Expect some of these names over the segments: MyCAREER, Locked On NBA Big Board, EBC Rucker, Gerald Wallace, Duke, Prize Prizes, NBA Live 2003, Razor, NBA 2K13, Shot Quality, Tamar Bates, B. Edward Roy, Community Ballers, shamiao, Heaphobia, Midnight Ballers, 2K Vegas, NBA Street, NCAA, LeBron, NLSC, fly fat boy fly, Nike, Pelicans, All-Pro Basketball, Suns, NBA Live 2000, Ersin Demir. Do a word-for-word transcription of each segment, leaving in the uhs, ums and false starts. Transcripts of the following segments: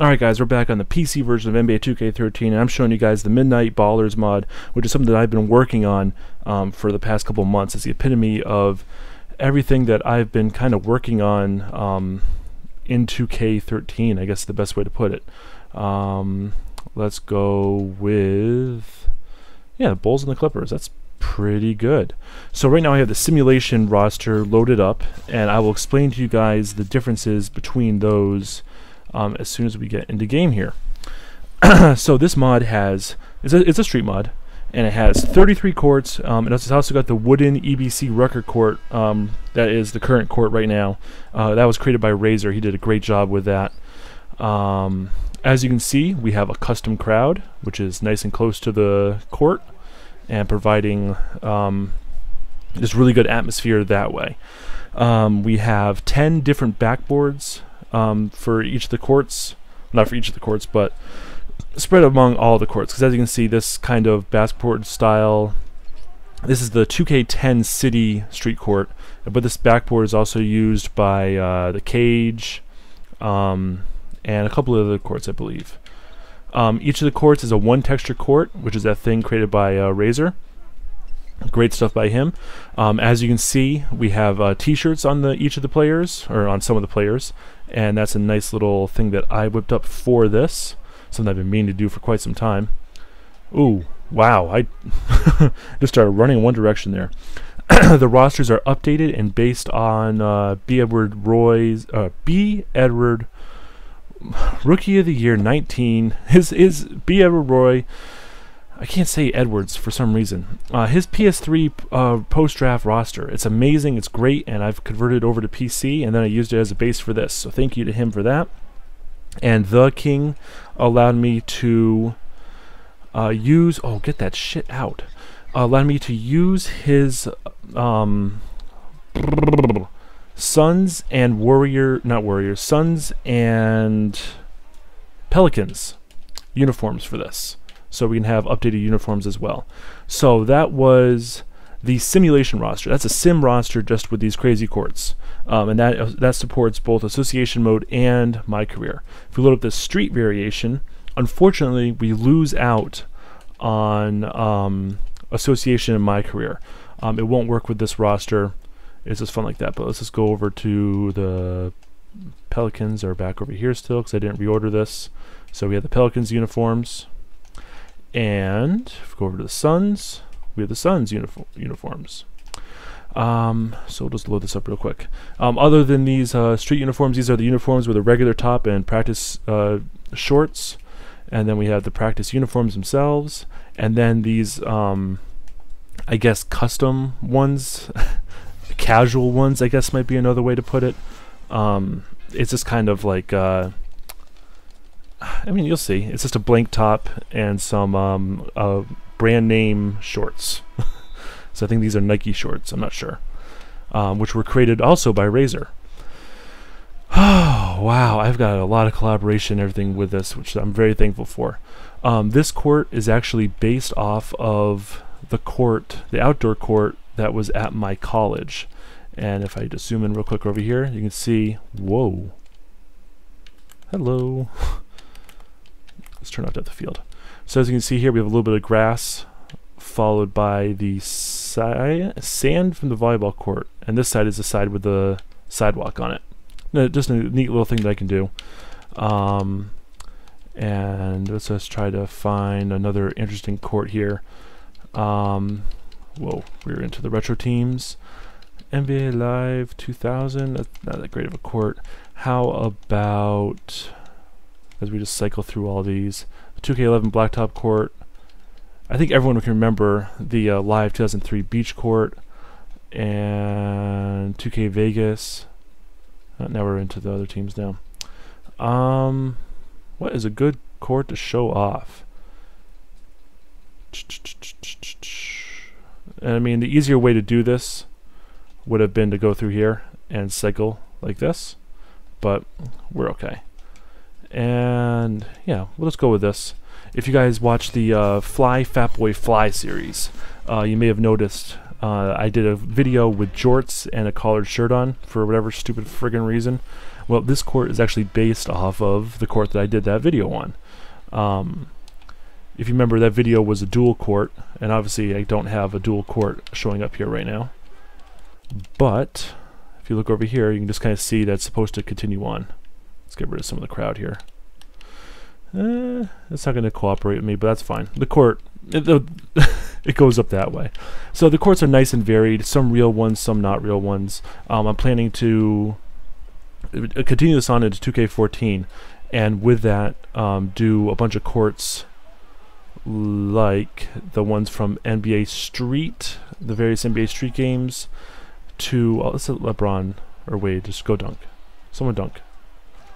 Alright guys, we're back on the P C version of N B A two K thirteen, and I'm showing you guys the Midnight Ballers mod, which is something that I've been working on um, for the past couple months. It's the epitome of everything that I've been kind of working on um, in two K thirteen, I guess the best way to put it. Um, let's go with, yeah, the Bulls and the Clippers. That's pretty good. So right now I have the simulation roster loaded up, and I will explain to you guys the differences between those Um, as soon as we get into game here. So this mod has, it's a, it's a street mod, and it has thirty-three courts, um, and it's also got the wooden E B C Rucker court, um, that is the current court right now. Uh, that was created by Razor. He did a great job with that. Um, as you can see, we have a custom crowd, which is nice and close to the court, and providing um, this really good atmosphere that way. Um, we have ten different backboards, Um, for each of the courts, not for each of the courts, but spread among all the courts, because as you can see, this kind of backboard style, this is the two K ten city street court, but this backboard is also used by uh, the Cage um, and a couple of other courts, I believe. Um, each of the courts is a one texture court, which is that thing created by uh, Razor. Great stuff by him. Um, as you can see, we have uh, t-shirts on the each of the players, or on some of the players, and that's a nice little thing that I whipped up for this, something I've been meaning to do for quite some time. Ooh, wow, I just started running in one direction there. The rosters are updated and based on uh, B. Edward Roy's, uh, B. Edward Rookie of the Year nineteen, his, his B. Edward Roy, I can't say Edwards for some reason. Uh, his P S three uh, post-draft roster. It's amazing, it's great, and I've converted it over to P C, and then I used it as a base for this. So thank you to him for that. And The King allowed me to uh, use... Oh, get that shit out. Uh, allowed me to use his um, Suns and Warrior... Not Warriors. Suns and Pelicans uniforms for this, so we can have updated uniforms as well. So that was the simulation roster. That's a sim roster just with these crazy courts. Um, and that, uh, that supports both association mode and my career. If we load up the street variation, unfortunately we lose out on um, association and my career. Um, it won't work with this roster. It's just fun like that. But let's just go over to the Pelicans, are back over here still because I didn't reorder this. So we have the Pelicans uniforms. And if we go over to the Suns, we have the Suns uniform uniforms. Um, so we'll just load this up real quick. Um, other than these uh, street uniforms, these are the uniforms with a regular top and practice uh, shorts. And then we have the practice uniforms themselves. And then these, um, I guess, custom ones, casual ones, I guess might be another way to put it. Um, it's just kind of like... Uh, I mean, you'll see. It's just a blank top and some um, uh, brand name shorts. So I think these are Nike shorts, I'm not sure. Um, which were created also by Razor. Oh, wow. I've got a lot of collaboration and everything with this, which I'm very thankful for. Um, this court is actually based off of the court, the outdoor court that was at my college. And if I just zoom in real quick over here, you can see, whoa. Hello. Let's turn off depth of field. So as you can see here, we have a little bit of grass followed by the si sand from the volleyball court, and this side is the side with the sidewalk on it. No, just a neat little thing that I can do. Um, and let's just try to find another interesting court here. Um, whoa, we're into the retro teams. N B A Live two thousand, that's not that great of a court. How about... as we just cycle through all these, two K eleven blacktop court. I think everyone can remember the uh, Live two thousand three beach court and two K Vegas. Uh, now we're into the other teams now. Um, what is a good court to show off? And I mean, the easier way to do this would have been to go through here and cycle like this, but we're okay. And yeah, we'll just go with this. If you guys watch the uh, Fly Fat Boy Fly series, uh, you may have noticed uh, I did a video with jorts and a collared shirt on for whatever stupid friggin' reason. Well, this court is actually based off of the court that I did that video on. Um, if you remember, that video was a dual court, and obviously I don't have a dual court showing up here right now. But if you look over here, you can just kind of see that's supposed to continue on. Let's get rid of some of the crowd here. Eh, it's not going to cooperate with me, but that's fine. The court, it, the, it goes up that way. So the courts are nice and varied, some real ones, some not real ones. Um, I'm planning to continue this on into two K fourteen, and with that, um, do a bunch of courts like the ones from N B A Street, the various N B A Street games, to, oh, let's let LeBron, or Wade, just go dunk. Someone dunk.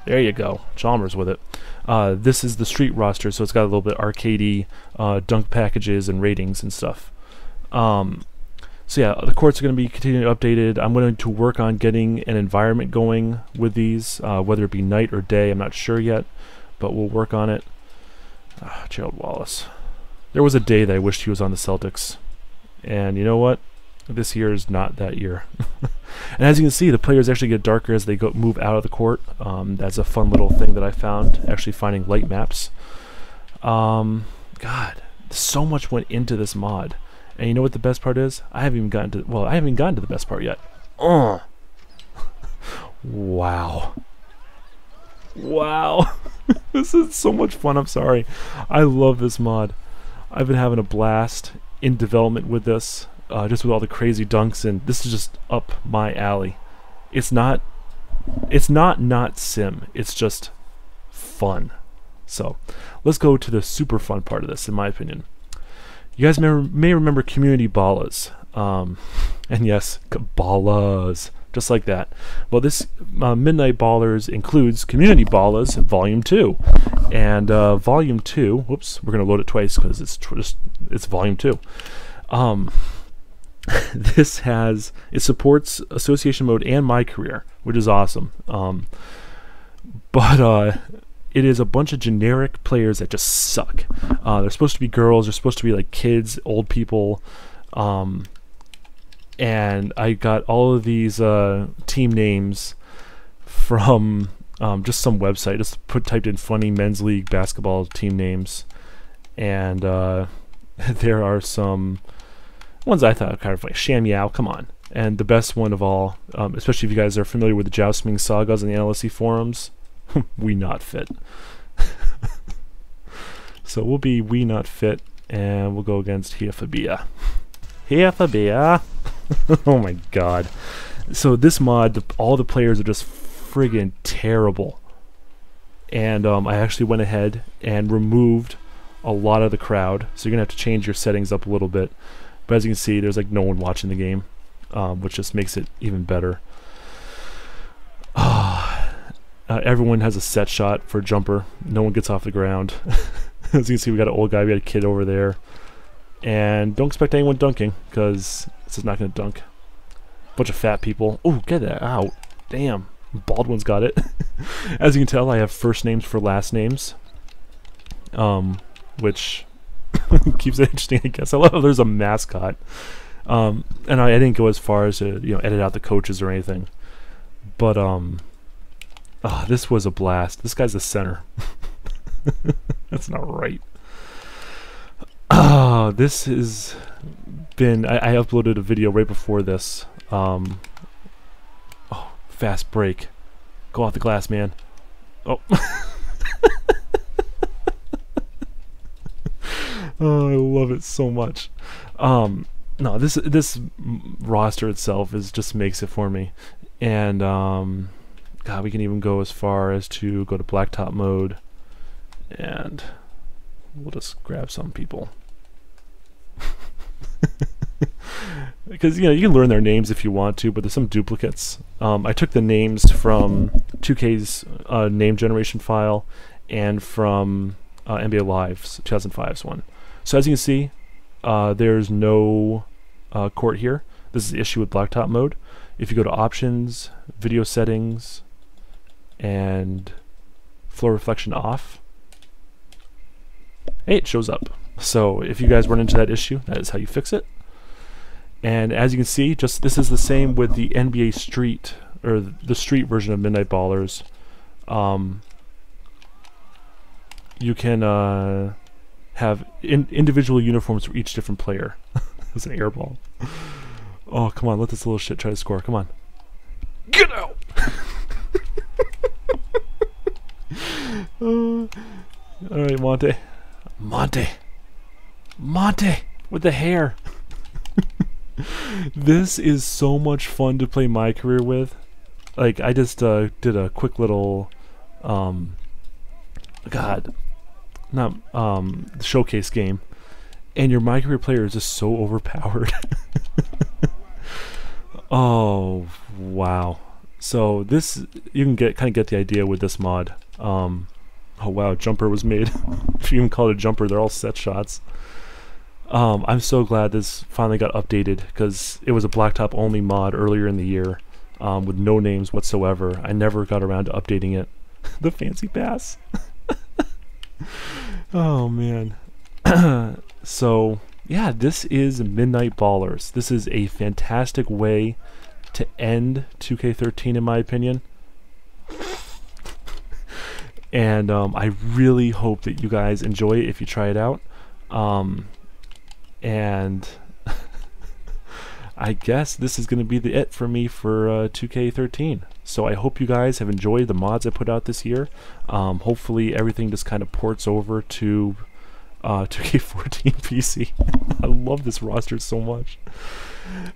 There you go. Chalmers with it. Uh, this is the Street roster, so it's got a little bit arcadey uh, dunk packages and ratings and stuff. Um, so yeah, the courts are going to be continually updated. I'm going to work on getting an environment going with these, uh, whether it be night or day. I'm not sure yet, but we'll work on it. Ah, Gerald Wallace. There was a day that I wished he was on the Celtics, and you know what? This year is not that year. And as you can see, the players actually get darker as they go move out of the court. Um, that's a fun little thing that I found, actually finding light maps. Um, God, so much went into this mod. And you know what the best part is? I haven't even gotten to, well, I haven't even gotten to the best part yet. Uh. Wow. Wow. This is so much fun, I'm sorry. I love this mod. I've been having a blast in development with this. Uh, just with all the crazy dunks, and this is just up my alley. It's not, it's not not sim. It's just fun. So let's go to the super fun part of this, in my opinion. You guys may, may remember Community Ballers, um, and yes, Ballers, just like that. Well, this uh, Midnight Ballers includes Community Ballers Volume Two, and uh, Volume Two. Whoops, we're gonna load it twice because it's just it's Volume Two. Um, This has, it supports association mode and my career, which is awesome. Um, but uh, it is a bunch of generic players that just suck. Uh, they're supposed to be girls, they're supposed to be like kids, old people. Um, and I got all of these uh, team names from um, just some website. Just put typed in funny men's league basketball team names. And uh, there are some ones I thought kind of like shamiao, come on. And the best one of all, um, especially if you guys are familiar with the JaoSming sagas and the N L S C forums, we not fit. So we'll be we not fit, and we'll go against Heaphobia. Heaphobia! Oh my god. So this mod, all the players are just friggin' terrible. And um, I actually went ahead and removed a lot of the crowd, so you're gonna have to change your settings up a little bit. But as you can see, there's like no one watching the game, um, which just makes it even better. Uh, uh, everyone has a set shot for a jumper. No one gets off the ground. As you can see, we got an old guy, we got a kid over there. And don't expect anyone dunking, because this is not going to dunk. Bunch of fat people. Oh, get that out. Damn. Baldwin's got it. As you can tell, I have first names for last names, um, which... keeps it interesting, I guess. I love how there's a mascot. Um, and I, I didn't go as far as to, you know, edit out the coaches or anything. But um, oh, this was a blast. This guy's the center. That's not right. Oh, this has been... I, I uploaded a video right before this. Um, oh, fast break. Go off the glass, man. Oh. Oh, I love it so much. Um, no, this this roster itself is just makes it for me. And um, God, we can even go as far as to go to blacktop mode, and we'll just grab some people because you know you can learn their names if you want to, but there's some duplicates. Um, I took the names from two K's uh, name generation file and from uh, N B A Live's two thousand five's one. So as you can see, uh, there's no uh, court here. This is the issue with blacktop mode. If you go to options, video settings, and floor reflection off, hey, it shows up. So if you guys run into that issue, that is how you fix it. And as you can see, just this is the same with the N B A Street or the street version of Midnight Ballers, um, you can uh, have in individual uniforms for each different player. It's an air ball. Oh, come on, let this little shit try to score. Come on. Get out! uh, Alright, Monte. Monte. Monte! With the hair. This is so much fun to play my career with. Like, I just uh, did a quick little, um, God, not, um, showcase game. And your my career player is just so overpowered. Oh, wow. So this, you can get kind of get the idea with this mod. Um, oh, wow, jumper was made. If you can call it a jumper, they're all set shots. Um, I'm so glad this finally got updated, because it was a blacktop only mod earlier in the year, um, with no names whatsoever. I never got around to updating it. The fancy pass. Oh, man. So, yeah, this is Midnight Ballers. This is a fantastic way to end two K thirteen, in my opinion. And um, I really hope that you guys enjoy it if you try it out. Um... And I guess this is going to be the it for me for uh, two K thirteen. So I hope you guys have enjoyed the mods I put out this year. Um, hopefully everything just kind of ports over to uh, two K fourteen P C. I love this roster so much.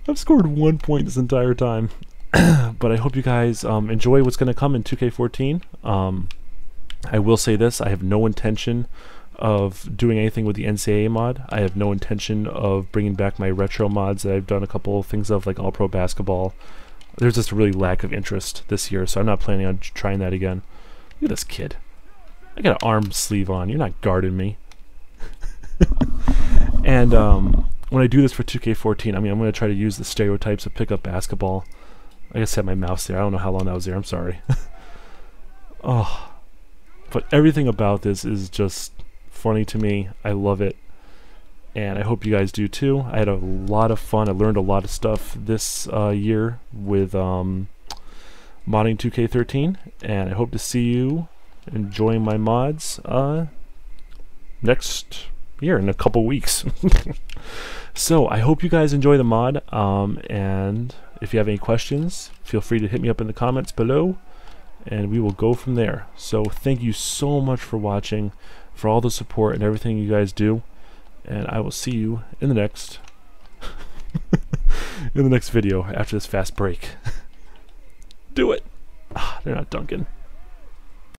I've scored one point this entire time. But I hope you guys um, enjoy what's going to come in two K fourteen. Um, I will say this, I have no intention of doing anything with the N C A A mod. I have no intention of bringing back my retro mods that I've done a couple of things of, like All-Pro Basketball. There's just really lack of interest this year, so I'm not planning on trying that again. Look at this kid. I got an arm sleeve on. You're not guarding me. And um, when I do this for two K fourteen, I mean, I'm going to try to use the stereotypes of pickup basketball. I just had my mouse there. I don't know how long that was there. I'm sorry. Oh, but everything about this is just funny to me. I love it, and I hope you guys do too. I had a lot of fun. I learned a lot of stuff this uh, year with um, modding two K thirteen, and I hope to see you enjoying my mods uh, next year in a couple weeks. So I hope you guys enjoy the mod, um, and if you have any questions, feel free to hit me up in the comments below, and we will go from there. So thank you so much for watching, for all the support and everything you guys do, and I will see you in the next in the next video after this fast break. Do it. Ah, they're not dunking.